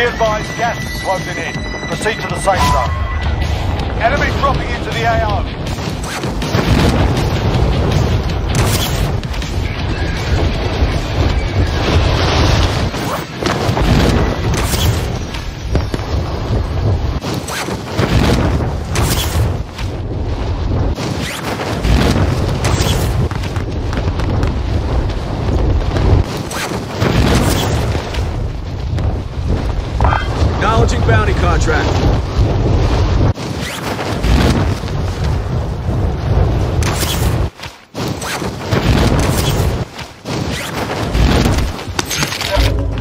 Be advised, gas is closing in. Proceed to the safe zone. Enemy dropping into the AO. Bounty contract.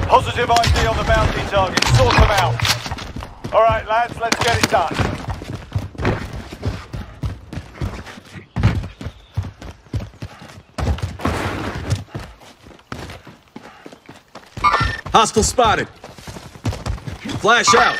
Positive ID on the bounty target. Sort them out. All right, lads, let's get it done. Hostile spotted. Flash out.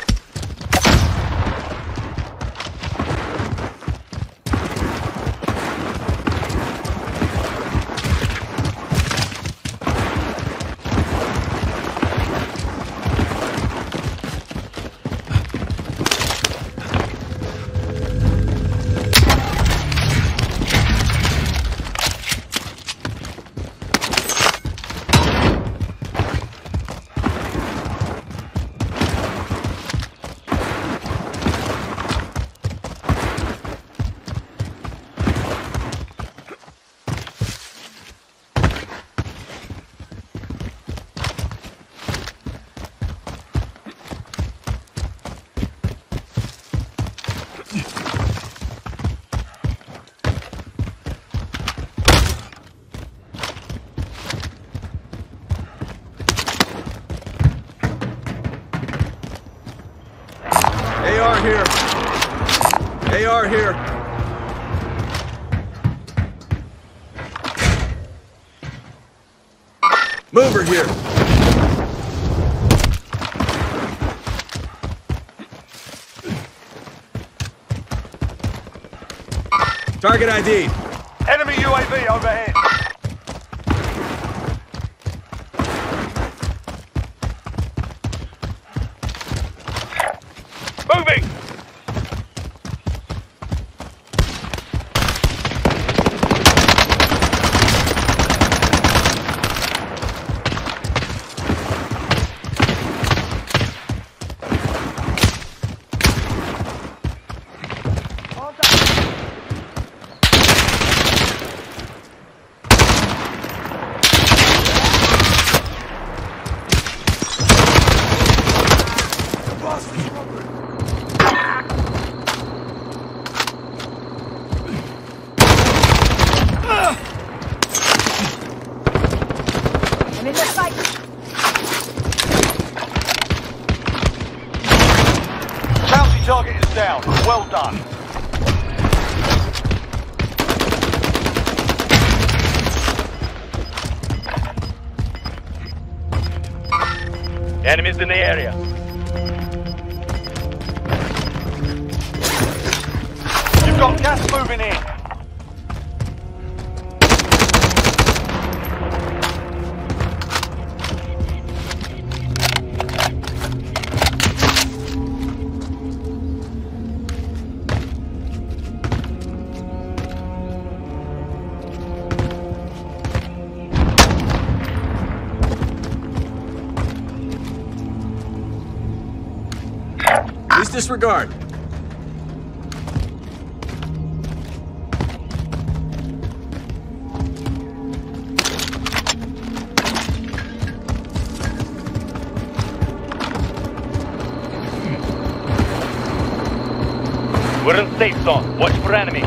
AR here. Mover here. Target ID. Enemy UAV overhead. Moving. Target is down. Well done. Enemies in the area. You've got gas moving in. Disregard. We're in safe zone. Watch for enemy.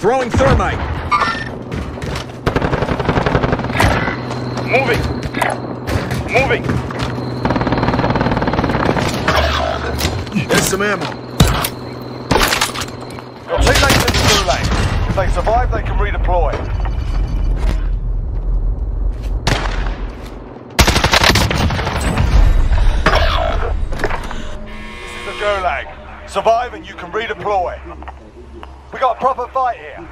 Throwing thermite. Moving. There's some ammo. Got 2 lanes in the blue lane. If they survive, they can redeploy. Golag. Survive and you can redeploy. We got a proper fight here.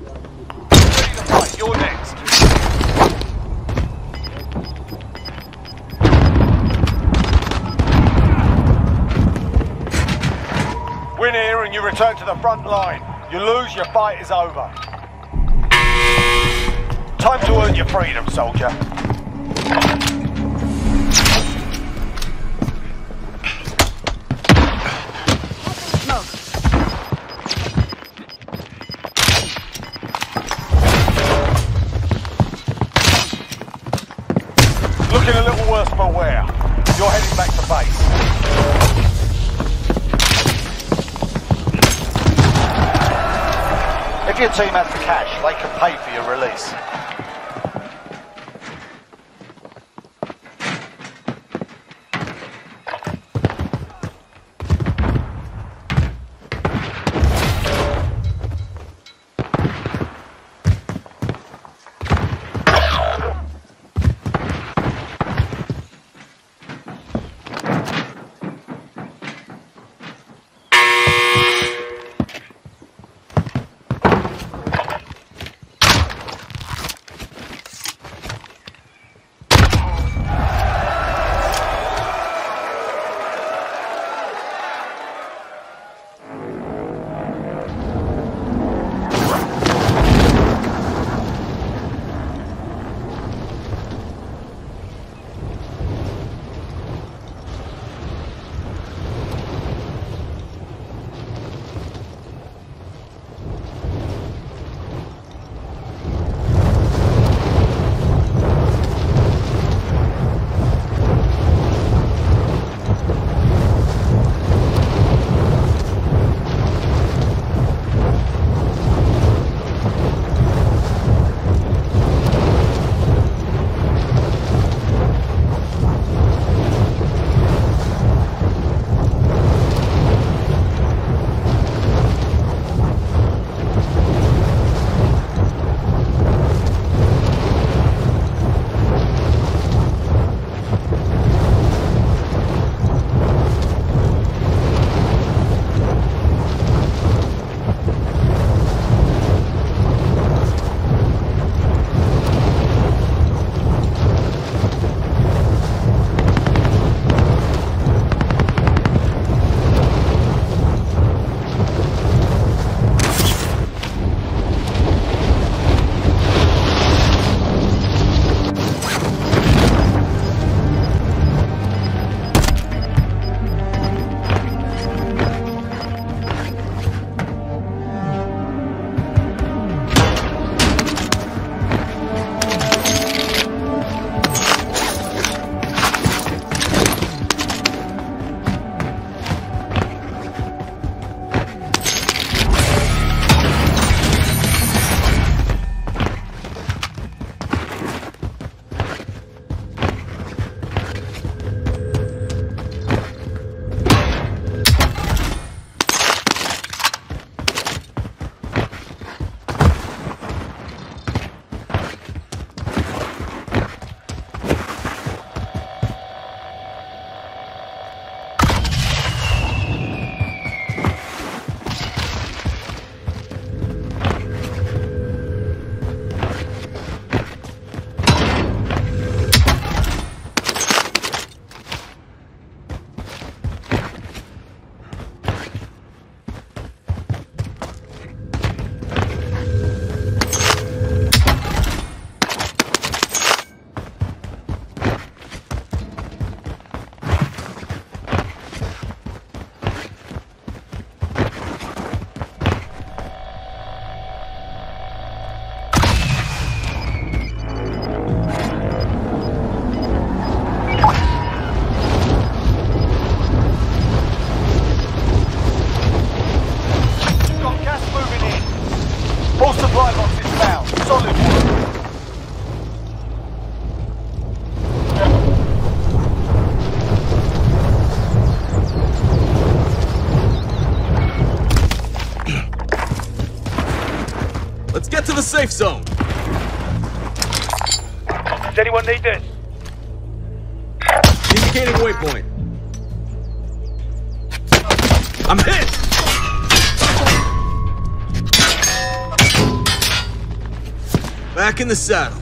Ready to fight, you're next. Win here and you return to the front line. You lose, your fight is over. Time to earn your freedom, soldier. Looking a little worse for wear. You're heading back to base. If your team has the cash, they can pay for your release. Let's get to the safe zone. Does anyone need this? Indicating waypoint. I'm hit! Back in the saddle.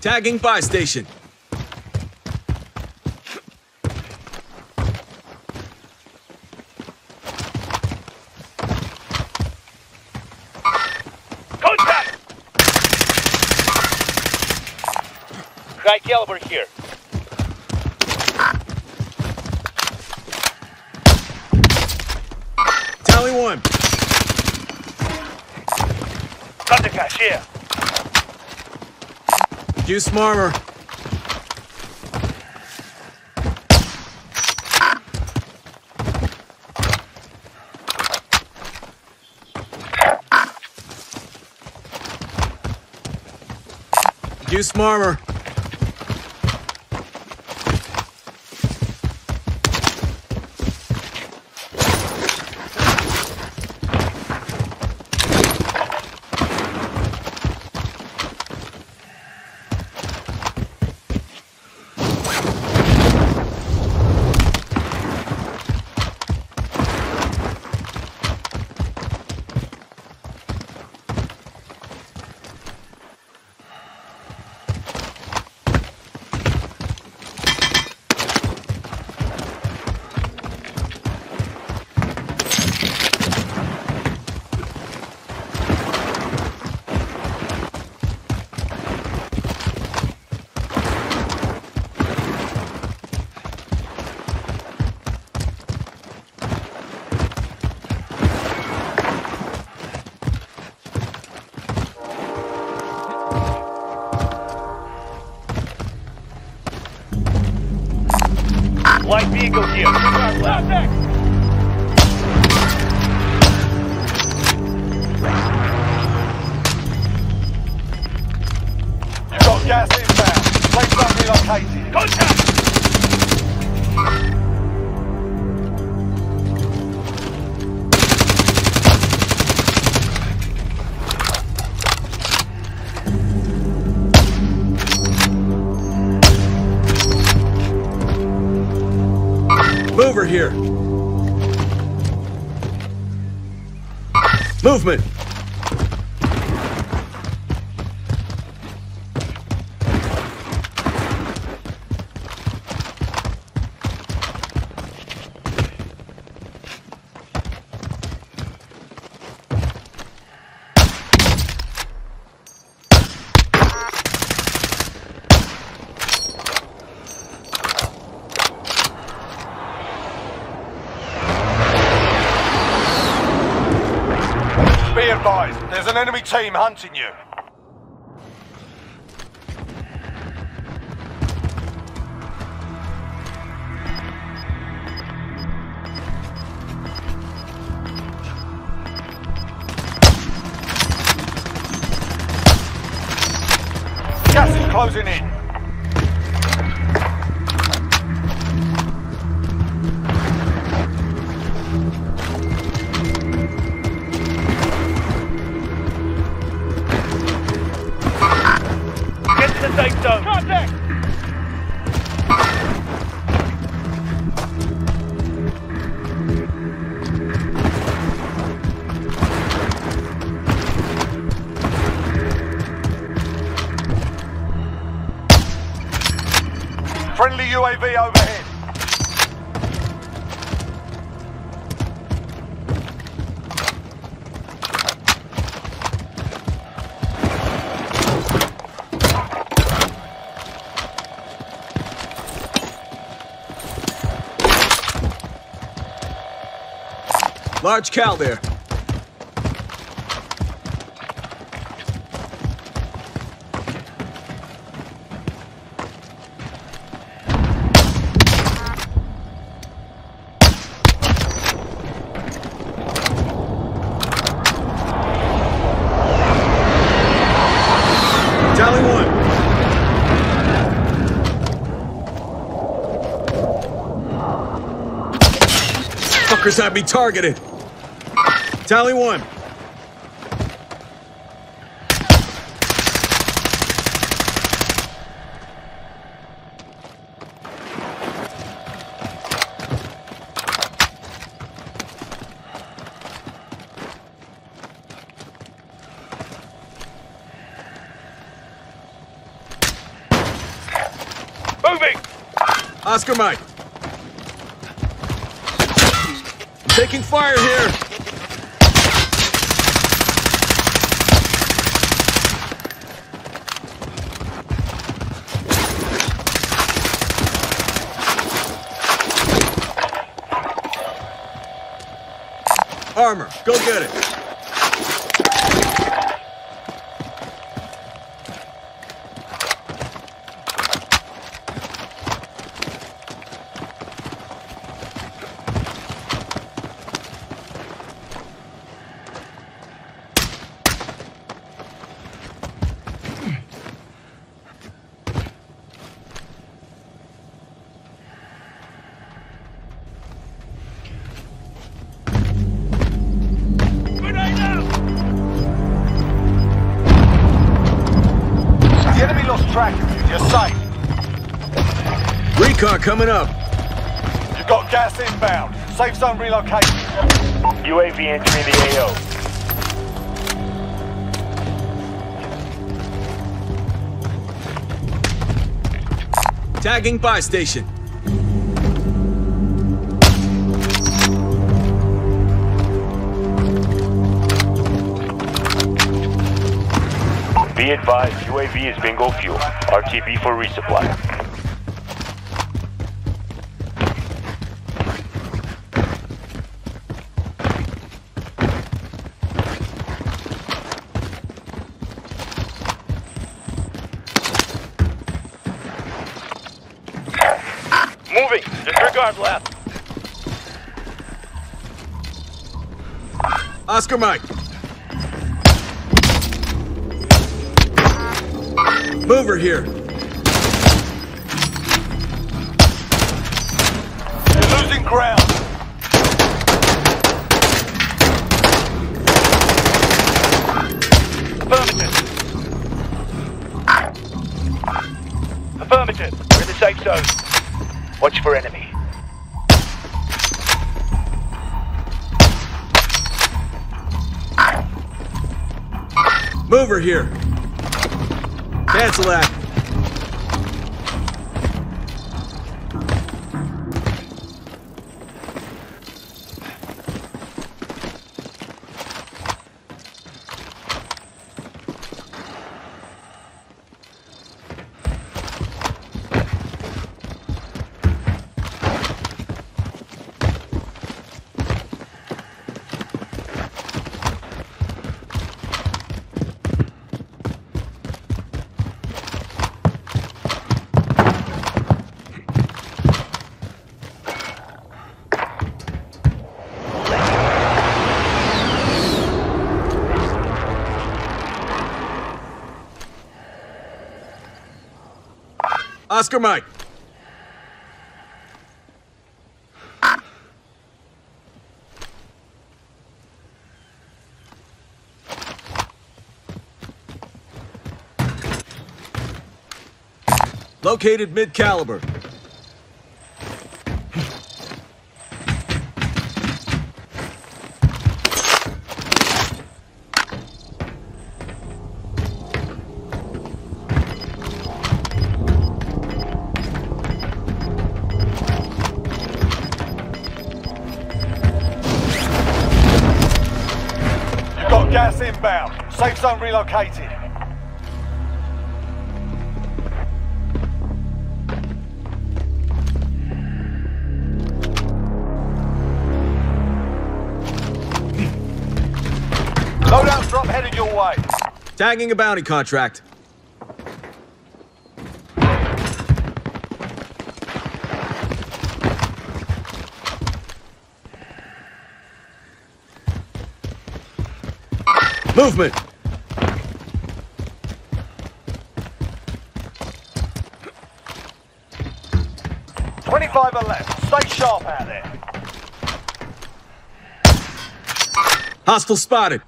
Tagging by station. Contact! High caliber here. Tally one. Contact here. Juice Marmer. Juice Marmer. Light vehicle here. Contact! You've got gas inbound. Place battery located. Mover here. Movement. There's an enemy team hunting you. Gas is closing in. Friendly UAV overhead. Large cow there. Fuckers have me targeted. Tally one. Moving. Oscar Mike. I'm taking fire here. Armor, go get it. Car coming up. You've got gas inbound. Safe zone relocation. UAV entering the AO. Tagging by station. Be advised, UAV is bingo fuel. RTB for resupply. Moving! Disregard left! Oscar Mike! Mover here! You're losing ground! Affirmative! Affirmative! We're in the safe zone! Watch for enemy. Mover here. Cancel that. Oscar Mike. Located mid-caliber. Gas inbound. Safe zone relocated. Loadout drop headed your way. Tagging a bounty contract. Movement! $25 and left. Stay sharp out there. Hostile spotted.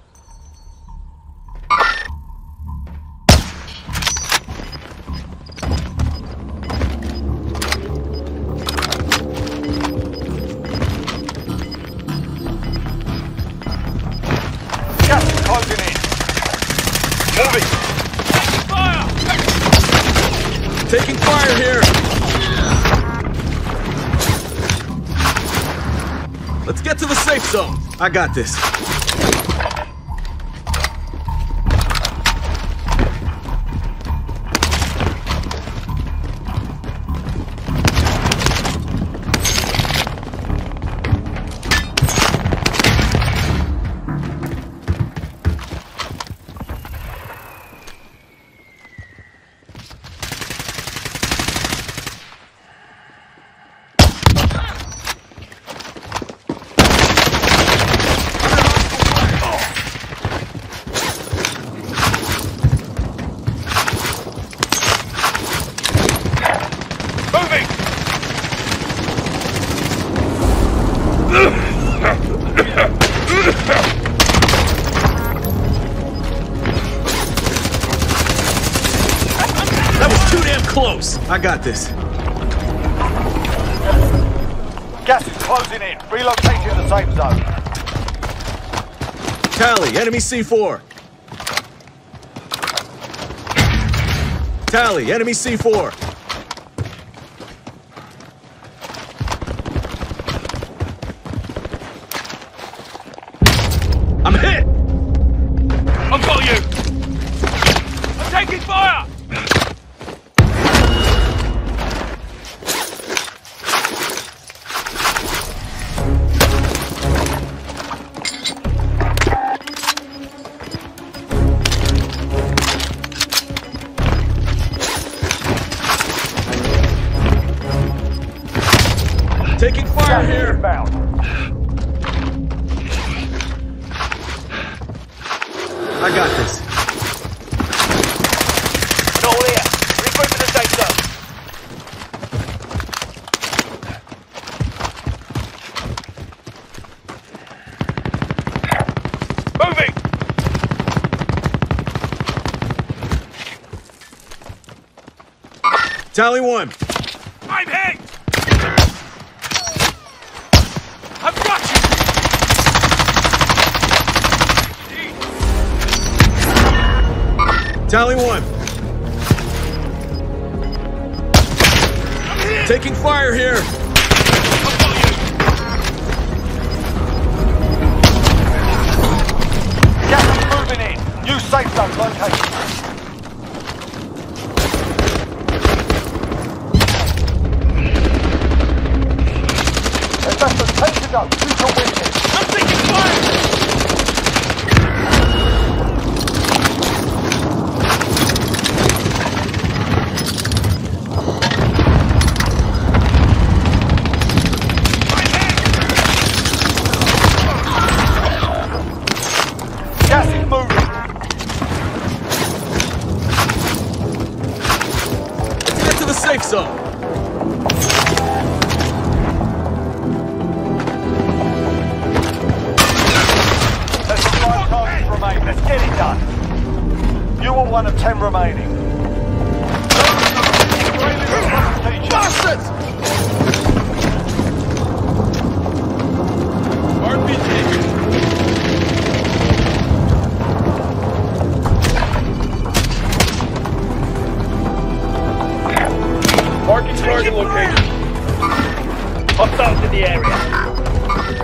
Get to the safe zone. I got this. I got this. Gas is closing in. Relocating the safe zone. Tally, enemy C4. Tally, enemy C4. I got this. It's all here. Regroup for the safe zone. Moving. Tally one. I'm hit. I've got you. Tally one. Taking fire here. Gas is moving in. New safe zone location. Investors, take it up. You can win it. I'm taking fire.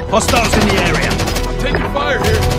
Hostiles in the area. Taking fire here.